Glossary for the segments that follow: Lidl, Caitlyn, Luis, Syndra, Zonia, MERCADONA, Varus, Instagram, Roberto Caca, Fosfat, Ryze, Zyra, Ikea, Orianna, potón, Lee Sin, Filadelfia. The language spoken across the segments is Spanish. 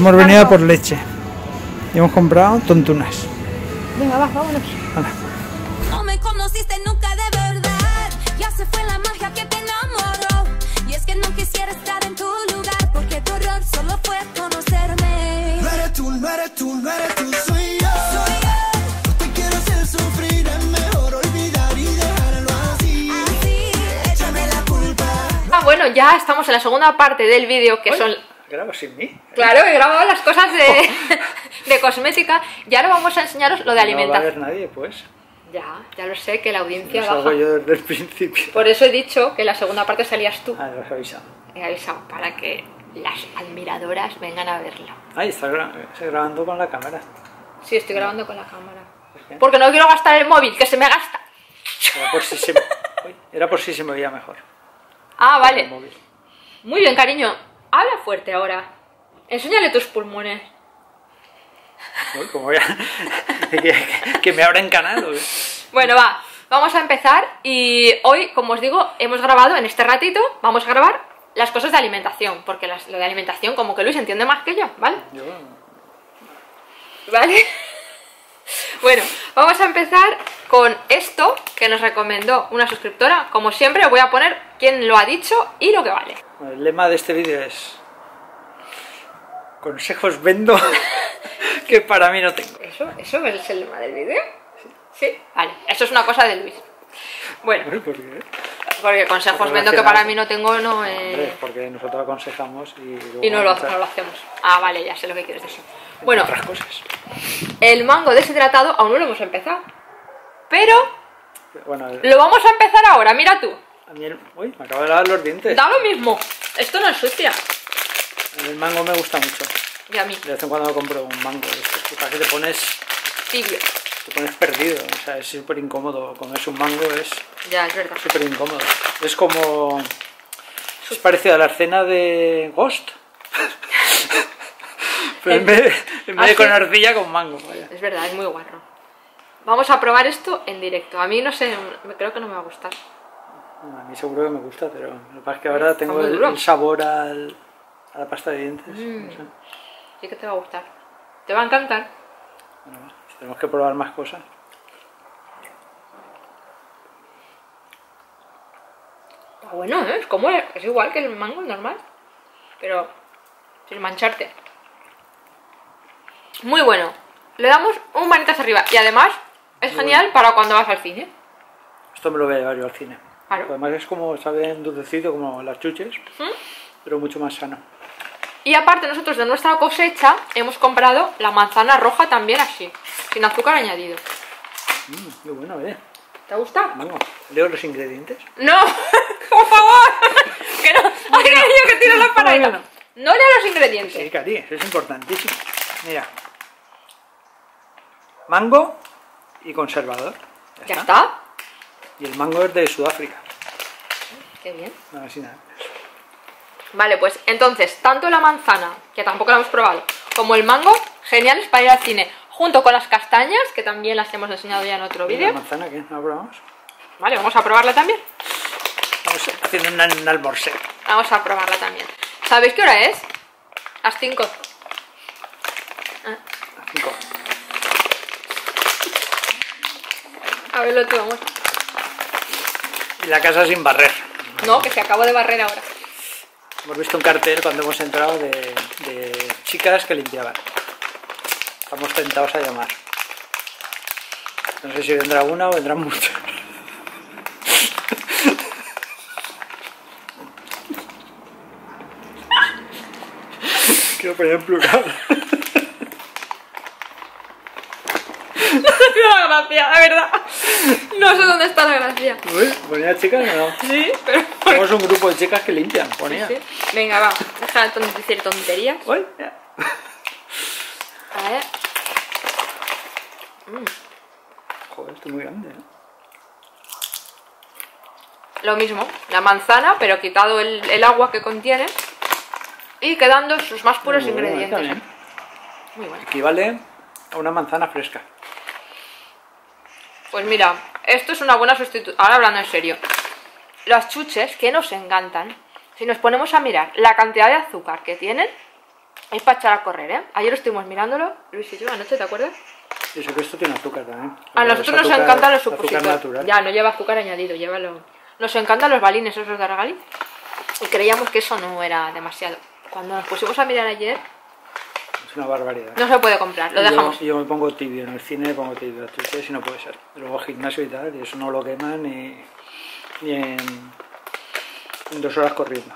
Hemos venido por leche y hemos comprado tontunas. Venga, va, vámonos. Vale. No me conociste nunca de verdad. Ya se fue la magia que te enamoró. Y es que no quisiera estar en tu lugar, porque tu error solo fue conocerme. No eres tú, no eres tú, no eres tú, soy yo. Soy yo. No te quiero hacer sufrir, es mejor olvidar y dejarlo así. Así, échame la culpa. Ah, bueno, ya estamos en la segunda parte del vídeo, que son... ¿Grabas sin mí? Claro, he grabado las cosas de cosmética. Y ahora vamos a enseñaros lo de alimentación. No va a ver nadie, pues. Ya, ya lo sé, que la audiencia baja. Lo hago yo desde el principio. Por eso he dicho que la segunda parte salías tú. Ah, lo has avisado. He avisado para que las admiradoras vengan a verla. Ay, ¿estás grabando con la cámara? Sí, estoy grabando con la cámara. ¿Por qué? Porque no quiero gastar el móvil, que se me gasta. Era por si se me, era por si se me veía mejor. Ah, vale. Muy bien, cariño. Habla fuerte ahora. Enséñale tus pulmones. Uy, como voy a... que me habrá encanado. Bueno, va. Vamos a empezar. Y hoy, como os digo, hemos grabado en este ratito. Vamos a grabar las cosas de alimentación. Porque lo de alimentación, como que Luis entiende más que yo, ¿vale? Yo... ¿Vale? Bueno, vamos a empezar con esto que nos recomendó una suscriptora. Como siempre, os voy a poner quién lo ha dicho y lo que vale. El lema de este vídeo es... consejos vendo que para mí no tengo. ¿Eso es el lema del vídeo? Sí. Sí. Vale, eso es una cosa de Luis. Bueno, ¿por qué? Porque consejos vendo que para mí no tengo, no es... Hombre, porque nosotros aconsejamos y... luego y no lo hacemos. Ah, vale, ya sé lo que quieres decir. Bueno, otras cosas. El mango deshidratado aún no lo hemos empezado. Pero bueno, lo vamos a empezar ahora, mira tú. A mí el... Uy, me acabo de lavar los dientes. Da lo mismo, esto no es sucia. El mango me gusta mucho. Y a mí. De vez en cuando compro un mango. Para que te pones... tibio. Te pones perdido, o sea, es súper incómodo. Comerse un mango es... Ya, es verdad. Súper incómodo. Es como... es parecido a la escena de Ghost. Pero en vez de con ardilla, con mango. Vaya. Es verdad, es muy guarro. Vamos a probar esto en directo. A mí no sé, creo que no me va a gustar. A mí seguro que me gusta, pero lo que pasa es que ahora tengo el sabor a la pasta de dientes. No sé. Sí que te va a gustar. Te va a encantar. Bueno, tenemos que probar más cosas. Está bueno, ¿eh? Es igual que el mango normal, pero sin mancharte. Muy bueno, le damos un manitas arriba y además es muy genial para cuando vas al cine. Esto me lo voy a llevar yo al cine. Claro. Además es como, sabe, dulcecito como las chuches, pero mucho más sano. Y aparte nosotros de nuestra cosecha hemos comprado la manzana roja también así, sin azúcar añadido. Qué bueno, ¿eh? ¿Te gusta? Bueno, ¿leo los ingredientes? ¡No! ¡Por favor! ¡Que no! ¡Ay, que yo que tiro la parada! No, no, no leo los ingredientes. Sí, cari, eso es importantísimo. Mira. Mango y conservador. ¿Ya está? Y el mango es de Sudáfrica. Qué bien. No, así nada. Vale, pues entonces, tanto la manzana, que tampoco la hemos probado, como el mango, geniales para ir al cine. Junto con las castañas, que también las hemos enseñado ya en otro vídeo. ¿La manzana qué? ¿No la probamos? Vale, vamos a probarla también. Vamos haciendo un almorcé. Vamos a probarla también. ¿Sabéis qué hora es? Las 5. Ah. Las 5. A verlo tú, vamos. Y la casa sin barrer. No, que se acabó de barrer ahora. Hemos visto un cartel cuando hemos entrado de chicas que limpiaban. Estamos tentados a llamar. No sé si vendrá una o vendrán muchas. Quiero poner en plural. La gracia, la verdad. No sé dónde está la gracia. Uy, ponía chicas, ¿no? Sí, pero... somos un grupo de chicas que limpian, ponía. Sí, sí. Venga, va, deja de decir tonterías. Uy, ya. A ver. Joder, esto es muy grande, ¿eh? Lo mismo, la manzana, pero quitado el agua que contiene y quedando sus más puros ingredientes. Bueno, muy bueno. Equivale a una manzana fresca. Pues mira, esto es una buena sustitución. Ahora hablando en serio, las chuches que nos encantan, si nos ponemos a mirar la cantidad de azúcar que tienen, Es para echar a correr, ¿eh? Ayer estuvimos mirándolo, Luis y yo, anoche, ¿te acuerdas? Y eso que esto tiene azúcar también. A nosotros nos encantan los supositorios. Ya, no lleva azúcar añadido, llévalo. Nos encantan los balines esos de regaliz. Y creíamos que eso no era demasiado. Cuando nos pusimos a mirar ayer... Es una barbaridad. No se puede comprar, lo dejamos. Yo me pongo tibio en el cine, me pongo tibio. Si no puede ser. Luego gimnasio y tal, y eso no lo queman ni en 2 horas corriendo.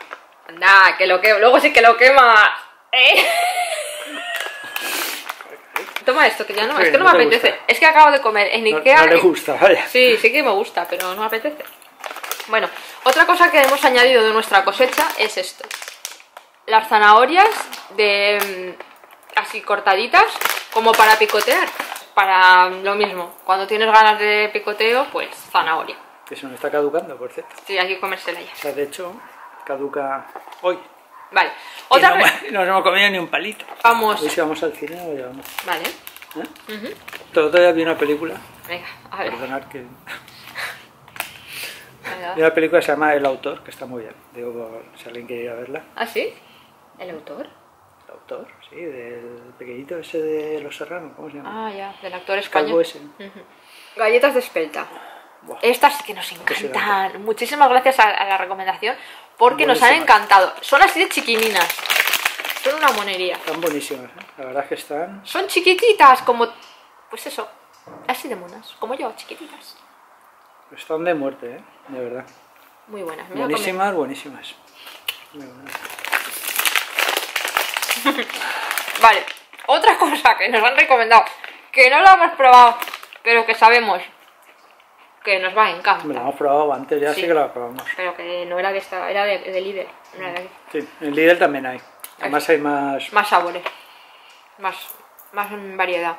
Anda, que lo quema. Luego sí que lo quema. ¿Eh? Toma esto, que ya no, sí, es que no, me apetece. Gusta. Es que acabo de comer en Ikea. No le gusta, vaya. Sí, sí que me gusta, pero no me apetece. Bueno, otra cosa que hemos añadido de nuestra cosecha es esto. Las zanahorias de así cortaditas, como para picotear. Para lo mismo, cuando tienes ganas de picoteo, pues zanahoria. Que se nos está caducando, por cierto. Sí, hay que comérsela ya. O sea, de hecho, caduca hoy. Vale, otra vez. No nos hemos comido ni un palito. Vamos. Hoy si vamos al cine o llevamos. Vale. Todavía vi una película. Venga, a ver. Perdonad que... Vi una película que se llama El Autor, que está muy bien. Digo, si alguien quiere ir a verla. ¿Ah, sí? ¿El Autor? El Autor, sí, del pequeñito ese de Los Serranos, ¿cómo se llama? Ah, ya, del actor español. Calvo ese. Galletas de espelta. Buah. Estas que nos encantan. Muchísimas gracias a la recomendación. Porque buenísimas. Nos han encantado. Son así de chiquininas. Son una monería. Están buenísimas, ¿eh? La verdad es que están... Son chiquititas, como... Pues eso, así de monas. Como yo, chiquititas. Están de muerte, ¿eh? De verdad. Muy buenas. Buenísimas, buenísimas. Muy buenas. Vale. Otra cosa que nos han recomendado, que no la hemos probado, pero que sabemos que nos va a encantar. La hemos probado antes, ya sí, sí que la probamos. Pero que no era de esta, era de Lidl. No era de... Sí, en Lidl también hay. Además hay más... Más sabores. Más variedad.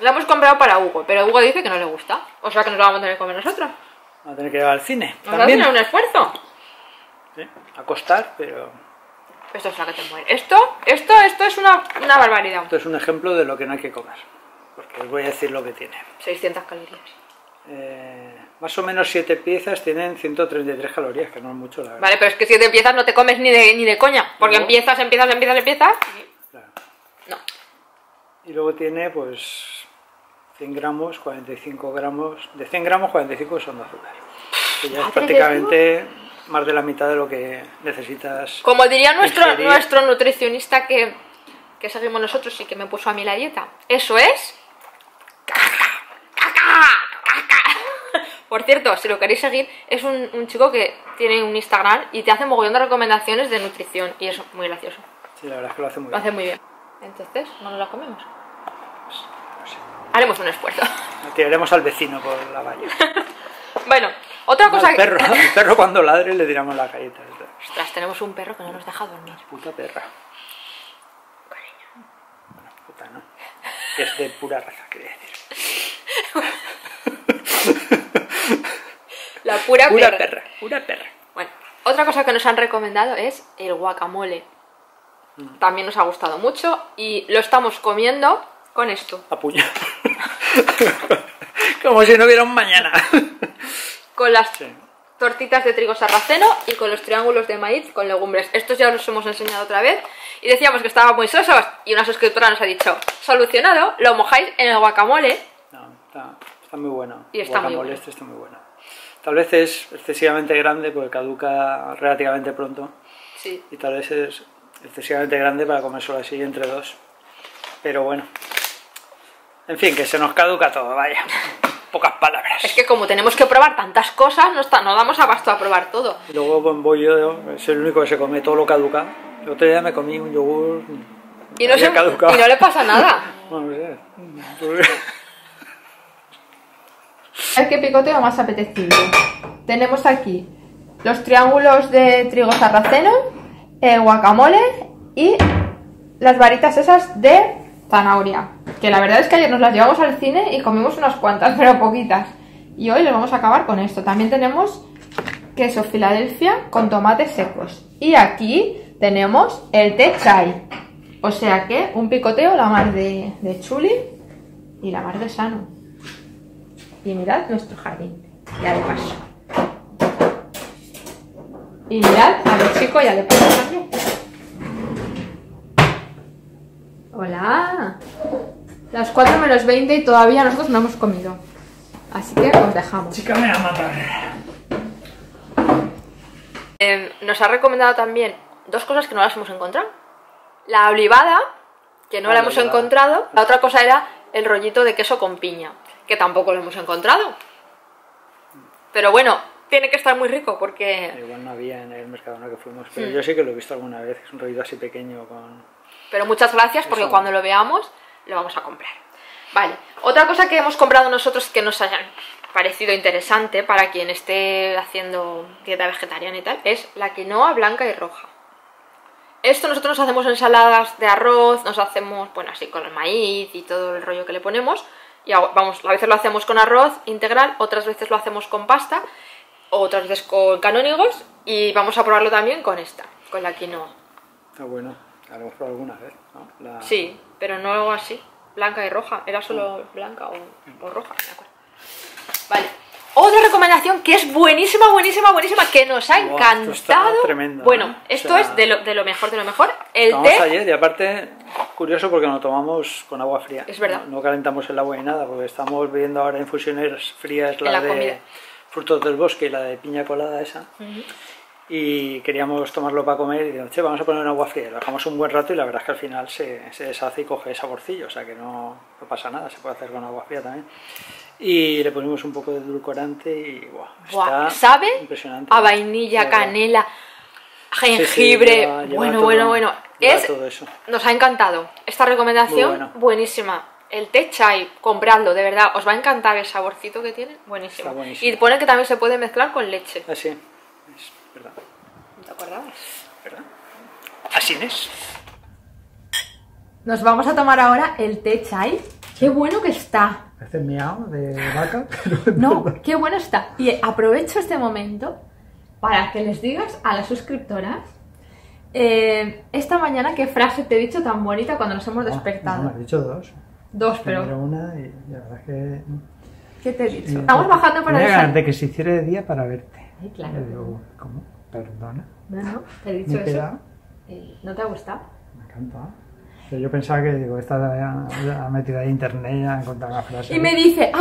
La hemos comprado para Hugo, pero Hugo dice que no le gusta. O sea que nos la vamos a tener que comer nosotros. Vamos a tener que llevar al cine. Nos también va a tener un esfuerzo. Sí, a costar, pero... Esto es la que te muere. Esto es una barbaridad. Esto es un ejemplo de lo que no hay que comer. Porque os voy a decir lo que tiene. 600 calorías. Más o menos 7 piezas tienen 133 calorías, que no es mucho, la verdad. Vale, pero es que 7 piezas no te comes ni de coña, porque no. empiezas. Claro. No. Y luego tiene, pues, 100 gramos, 45 gramos. De 100 gramos, 45 son de azúcar. Que ya es prácticamente más de la mitad de lo que necesitas. Como diría nuestro nutricionista que seguimos nosotros y que me puso a mí la dieta. Eso es... Por cierto, si lo queréis seguir, es un chico que tiene un Instagram y te hace mogollón de recomendaciones de nutrición. Y es muy gracioso. Sí, la verdad es que lo hace muy bien. Lo hace muy bien. Entonces, ¿no nos la comemos? Pues, no sé. Haremos un esfuerzo. Nos tiraremos al vecino por la valla. Bueno, otra cosa... El perro, que... el perro cuando ladre le tiramos la galleta. Ostras, tenemos un perro que no nos deja dormir. Puta perra. Cariño. Bueno, puta, ¿no? Es de pura raza, quería decir. La pura perra. Bueno, otra cosa que nos han recomendado es el guacamole. También nos ha gustado mucho y lo estamos comiendo con esto. A puño. Como si no hubiera un mañana. Con las tortitas de trigo sarraceno y con los triángulos de maíz con legumbres. Estos ya los hemos enseñado otra vez y decíamos que estaban muy sosos y una suscriptora nos ha dicho, solucionado, lo mojáis en el guacamole. No, está muy bueno. Y está muy bueno. Este está muy bueno. Tal vez es excesivamente grande porque caduca relativamente pronto. Sí. Y tal vez es excesivamente grande para comer solo así entre dos. Pero bueno. En fin, que se nos caduca todo, vaya. Pocas palabras. Es que como tenemos que probar tantas cosas, no damos abasto a probar todo. Y luego voy yo, es el único que se come todo lo caduca. El otro día me comí un yogur y no le pasa nada. Bueno, no sé. Es que picoteo más apetecible. Tenemos aquí los triángulos de trigo sarraceno, el guacamole y las varitas esas de zanahoria. Que la verdad es que ayer nos las llevamos al cine y comimos unas cuantas, pero poquitas. Y hoy les vamos a acabar con esto. También tenemos queso Filadelfia con tomates secos. Y aquí tenemos el té chai. O sea que un picoteo la mar de chuli y la mar de sano. Y mirad nuestro jardín, ya de paso. Y mirad a los chicos, ya de paso también. Hola. Las 4 menos 20 y todavía nosotros no hemos comido. Así que os dejamos. Chica, me va a matar. Nos ha recomendado también dos cosas que no las hemos encontrado. La olivada, que no la hemos encontrado. La otra cosa era el rollito de queso con piña, que tampoco lo hemos encontrado. Pero bueno, tiene que estar muy rico porque... Igual no había en el Mercadona que fuimos, pero yo sí que lo he visto alguna vez, es un rollito así pequeño con... Pero muchas gracias porque cuando lo veamos lo vamos a comprar. Vale, otra cosa que hemos comprado nosotros que nos hayan parecido interesante para quien esté haciendo dieta vegetariana y tal, es la quinoa blanca y roja. Esto nosotros nos hacemos ensaladas de arroz, nos hacemos, bueno, así con el maíz y todo el rollo que le ponemos. Y vamos, a veces lo hacemos con arroz integral, otras veces lo hacemos con pasta, otras veces con canónigos, y vamos a probarlo también con esta, con la quinoa. Está bueno, la hemos probado alguna vez, ¿no? Sí, pero no así, blanca y roja, era solo blanca o roja, de acuerdo. Vale, otra recomendación que es buenísima, buenísima, buenísima, que nos ha encantado. Esto está tremendo, bueno, esto es de lo mejor, de lo mejor. El té ayer, y aparte, curioso porque nos tomamos con agua fría. Es verdad. No calentamos el agua ni nada, porque estamos bebiendo ahora infusiones frías, la de comida. Frutos del bosque y la de piña colada esa. Y queríamos tomarlo para comer y digo, che, vamos a poner un agua fría. Lo dejamos un buen rato y la verdad es que al final se deshace y coge saborcillo, o sea que no pasa nada, se puede hacer con agua fría también. Y le ponemos un poco de edulcorante y wow, ¿sabe? Impresionante. A vainilla, canela, jengibre, lleva bueno, todo, bueno. Todo eso. Nos ha encantado esta recomendación, buenísima. El té chai, compradlo, de verdad, os va a encantar el saborcito que tiene, buenísimo. Está buenísimo. Y pone que también se puede mezclar con leche. Así es, ¿verdad? ¿Te acordabas? ¿Verdad? Así es. Nos vamos a tomar ahora el té chai. ¡Qué bueno que está! Hace miau de vaca, pero... No, qué bueno está. Y aprovecho este momento para que les digas a las suscriptoras esta mañana qué frase te he dicho tan bonita cuando nos hemos despertado. No, me has dicho dos. Dos, pero una y la verdad es que... ¿Qué te he dicho? Estamos bajando para desayunar. De que se hiciera de día para verte. Ay, claro. Yo digo, ¿cómo? Perdona. No, te he dicho eso. ¿No te ha gustado? Me encanta. Yo pensaba que digo, esta la metida de internet y ha encontrado una frase. Y me dice,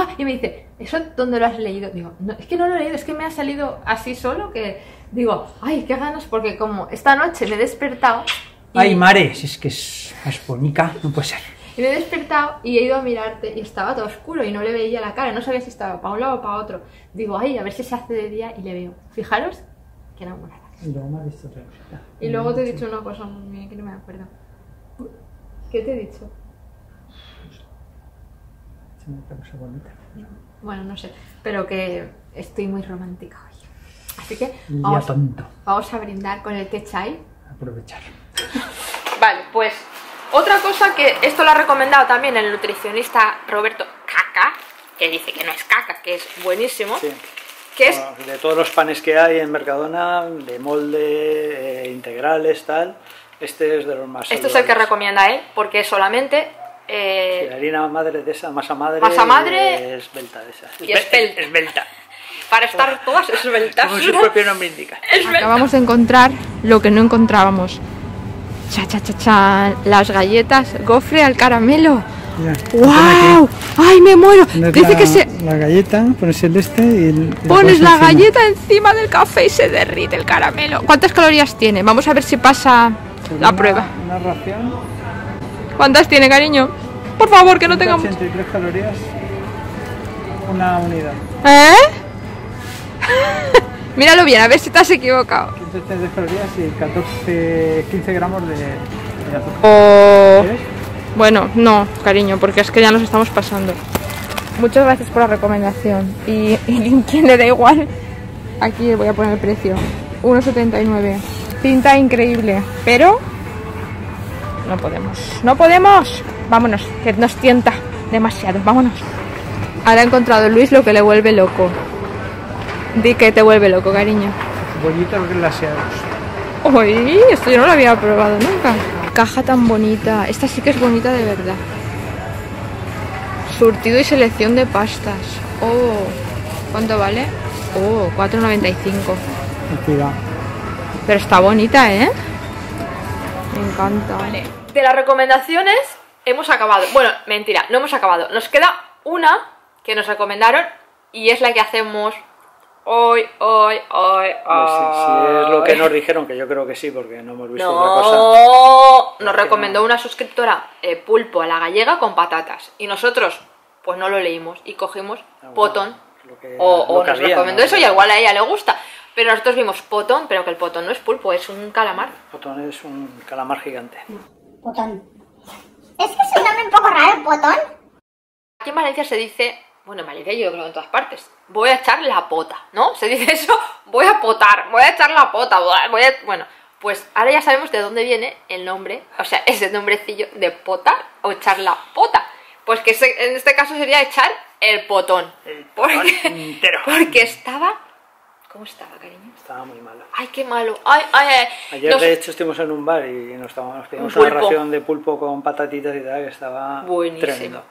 ¿eso dónde lo has leído? Digo, no, es que no lo he leído, es que me ha salido así solo que digo, ay, qué ganas, porque como esta noche me he despertado. Y... Ay, Mare, si es que es bonita, no puede ser. Y me he despertado y he ido a mirarte y estaba todo oscuro y no le veía la cara, no sabía si estaba para un lado o para otro. Digo, ay, a ver si se hace de día y le veo. Fijaros, que enamorada. Y luego me has visto otra cosa. Y luego te he dicho una cosa que no me acuerdo. ¿Qué te he dicho? Bueno, no sé, pero que estoy muy romántica hoy. Así que vamos a brindar con el té chai. Aprovechar. Vale, pues otra cosa que esto lo ha recomendado también el nutricionista Roberto Caca, que dice que no es caca, que es buenísimo. Sí. Que es... Bueno, de todos los panes que hay en Mercadona, de molde, integrales, tal... Este es de los más saludables. Este es el que recomienda él, porque es solamente... sí, harina madre de esa, masa madre... Esbelta de esa. Y esbelta. Para estar todas esbeltas. Como su propio nombre indica. Esbelta. Acabamos de encontrar lo que no encontrábamos. Cha, cha, cha, cha. Las galletas, gofre al caramelo. Ya, ¡wow! ¡Ay, me muero! Dice que se... La galleta, pones el este y el... Pones la galleta encima del café y se derrite el caramelo. ¿Cuántas calorías tiene? Vamos a ver si pasa... La prueba. Una ración. ¿Cuántas tiene, cariño? Por favor, que no tengamos. 83 calorías. Una unidad. ¿Eh? Míralo bien, a ver si te has equivocado. 183 calorías y 15 gramos de azúcar. Oh. Bueno, no, cariño, porque es que ya nos estamos pasando. Muchas gracias por la recomendación. Y quien le da igual, aquí le voy a poner el precio. 1,79. Pinta increíble, pero no podemos. ¡No podemos! Vámonos, que nos tienta demasiado. Vámonos. Ahora ha encontrado Luis lo que le vuelve loco. Di que te vuelve loco, cariño. Bollitos glaseados. ¡Uy! Esto yo no lo había probado nunca. Caja tan bonita. Esta sí que es bonita de verdad. Surtido y selección de pastas. ¡Oh! ¿Cuánto vale? ¡Oh! 4,95. Cuidado. Pero está bonita, ¿eh? Me encanta. Vale. De las recomendaciones hemos acabado. Bueno, mentira, no hemos acabado. Nos queda una que nos recomendaron y es la que hacemos hoy. No sé, si es lo que nos dijeron, que yo creo que sí, porque no hemos visto otra cosa. Nos recomendó una suscriptora pulpo a la gallega con patatas. Y nosotros, pues no lo leímos y cogimos potón. Nos recomendó eso y igual a ella le gusta. Pero nosotros vimos potón, pero que el potón no es pulpo, es un calamar. El potón es un calamar gigante. Potón. Es que es un nombre un poco raro, el potón. Aquí en Valencia se dice, bueno, en Valencia yo creo que en todas partes, voy a echar la pota, ¿no? Se dice eso, voy a potar, voy a echar la pota, bueno, pues ahora ya sabemos de dónde viene el nombre, o sea, ese nombrecillo de potar o echar la pota. Pues que en este caso sería echar el potón. El potón entero. Porque estaba... ¿Cómo estaba, cariño? Estaba muy malo. ¡Ay, qué malo! ¡Ay! Ayer, de hecho, estuvimos en un bar y nos pedimos una ración de pulpo con patatitas y tal, que estaba buenísimo. Tremendo.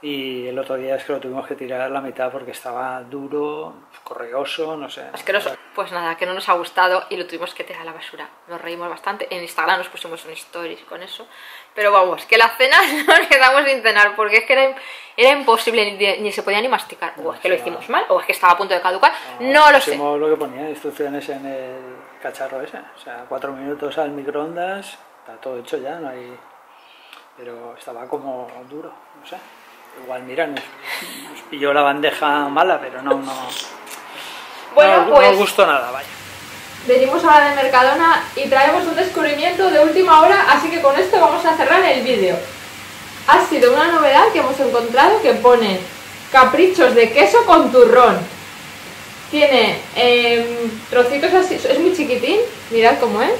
Y el otro día es que lo tuvimos que tirar a la mitad porque estaba duro, correoso, no sé. Asqueroso. Pues nada, que no nos ha gustado y lo tuvimos que tirar a la basura. Nos reímos bastante. En Instagram nos pusimos un stories con eso. Pero vamos, que la cena nos quedamos sin cenar porque es que era imposible, ni se podía ni masticar. O es que lo hicimos mal, o es que estaba a punto de caducar, no lo sé. Hicimos lo que ponía, instrucciones en el cacharro ese. O sea, 4 minutos al microondas, está todo hecho ya, no hay... Pero estaba como duro, no sé. Igual, mira, nos pilló la bandeja mala, pero no... Bueno, no, pues... No gustó nada, vaya. Venimos ahora de Mercadona y traemos un descubrimiento de última hora, así que con esto vamos a cerrar el vídeo. Ha sido una novedad que hemos encontrado que pone caprichos de queso con turrón. Tiene trocitos así, es muy chiquitín, mirad cómo es,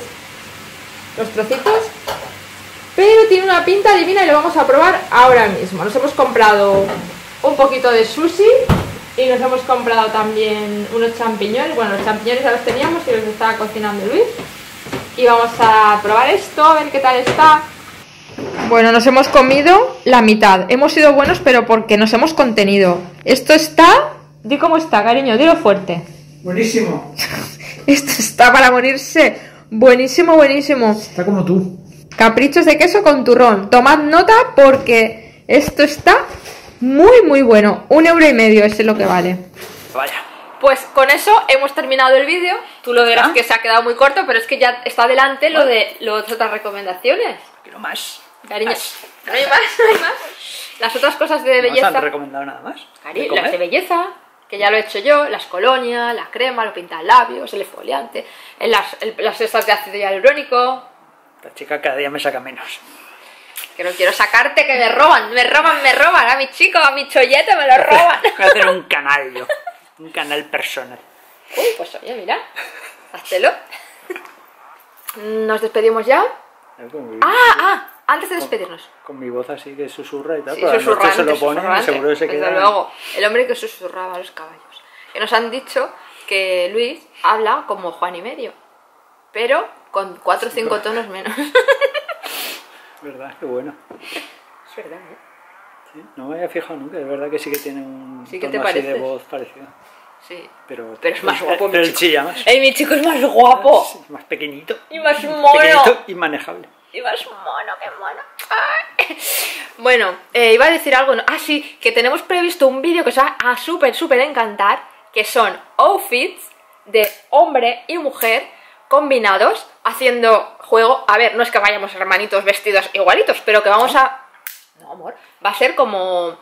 los trocitos, pero tiene una pinta divina y lo vamos a probar ahora mismo. Nos hemos comprado un poquito de sushi y nos hemos comprado también unos champiñones. Bueno, los champiñones ya los teníamos y los estaba cocinando Luis. Y vamos a probar esto, a ver qué tal está. Bueno, nos hemos comido la mitad. Hemos sido buenos, pero porque nos hemos contenido. Esto está... Di cómo está, cariño, dilo fuerte. Buenísimo. Esto está para morirse. Buenísimo, buenísimo. Está como tú. Caprichos de queso con turrón. Tomad nota porque esto está muy, muy bueno. 1,5 € es lo que vale. Vaya. Pues con eso hemos terminado el vídeo. Tú lo verás que se ha quedado muy corto, pero es que ya está adelante lo de las otras recomendaciones. Quiero más. Cariñas, no hay más, no hay más. Las otras cosas de belleza. No han recomendado nada más. Cariño, las de belleza, que ya lo he hecho yo, las colonias, la crema, los pintalabios, el exfoliante, las estas de ácido hialurónico. La chica cada día me saca menos. Que no quiero sacarte, que me roban, me roban, me roban. A mi chico, a mi chollete me lo roban. Voy a hacer un canal yo, un canal personal. Uy, pues oye, mira, háztelo. Nos despedimos ya. Antes de despedirnos. Con mi voz así que susurra y tal, sí, pero se lo ponen y seguro que se queda... Luego, el hombre que susurraba a los caballos. Que nos han dicho que Luis habla como Juan y medio, pero con 4 o 5 tonos menos. Es verdad, qué bueno. Es verdad, ¿eh? Sí, no me había fijado nunca, es verdad que sí que tiene un tono así de voz parecido. Sí, pero es más guapo. Pero mi chico. Chilla más. ¡Ey, mi chico es más guapo! Es más pequeñito. Y más mono. Pequeñito y manejable. Y vas mono, qué mono. Ay. Bueno, iba a decir algo. Sí, que tenemos previsto un vídeo que os va a súper, súper encantar. Que son outfits de hombre y mujer combinados haciendo juego. A ver, no es que vayamos hermanitos vestidos igualitos, pero que vamos a... No, amor. Va a ser como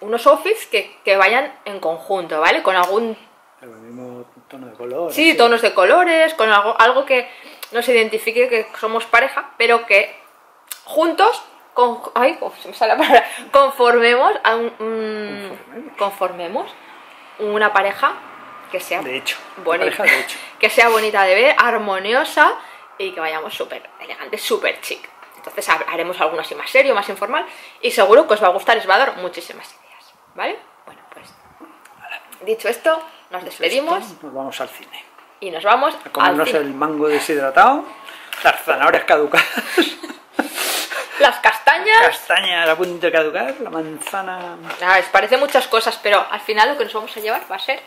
unos outfits que vayan en conjunto, ¿vale? Con algún... El mismo tono de color. Sí, tonos de colores, con algo que... nos identifique que somos pareja, pero que juntos conformemos a conformemos una pareja que sea bonita, que sea bonita de ver, armoniosa y que vayamos súper elegantes, súper chic. Entonces haremos algo así más serio, más informal y seguro que os va a gustar, os va a dar muchísimas ideas, ¿vale? Bueno, pues dicho esto, nos despedimos. Nos vamos al cine. Y nos vamos a comernos el mango deshidratado, las zanahorias caducadas, las castañas. Castañas a punto de caducar, la manzana... Parece muchas cosas, pero al final lo que nos vamos a llevar va a ser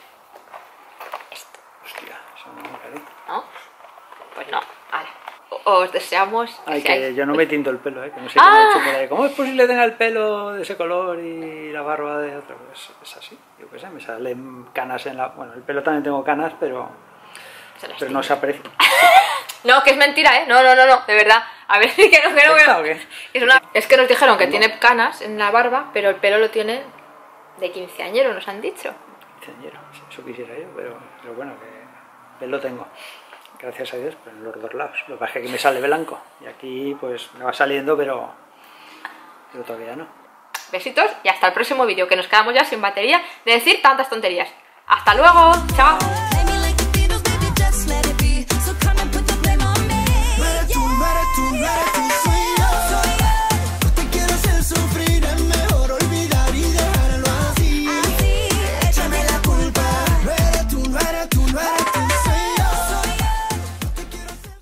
esto. Hostia, eso no me parece. ¿No? Pues no, vale. os deseamos que seáis... Yo no me tinto el pelo, que no sé qué me he hecho por ahí. ¿Cómo es posible tener el pelo de ese color y la barba de otra? Pues es así, yo qué sé, me salen canas en la... Bueno, el pelo también tengo canas, pero no se aprecia. No, que es mentira, no, de verdad. A ver, es que nos dijeron que tiene canas en la barba, pero el pelo lo tiene de quinceañero, nos han dicho. Quinceañero, eso quisiera yo, pero bueno, que lo tengo. Gracias a Dios, pero en los dos lados. Lo que pasa es que aquí me sale blanco y aquí pues me va saliendo, pero todavía no. Besitos y hasta el próximo vídeo, que nos quedamos ya sin batería de decir tantas tonterías. ¡Hasta luego! ¡Chao!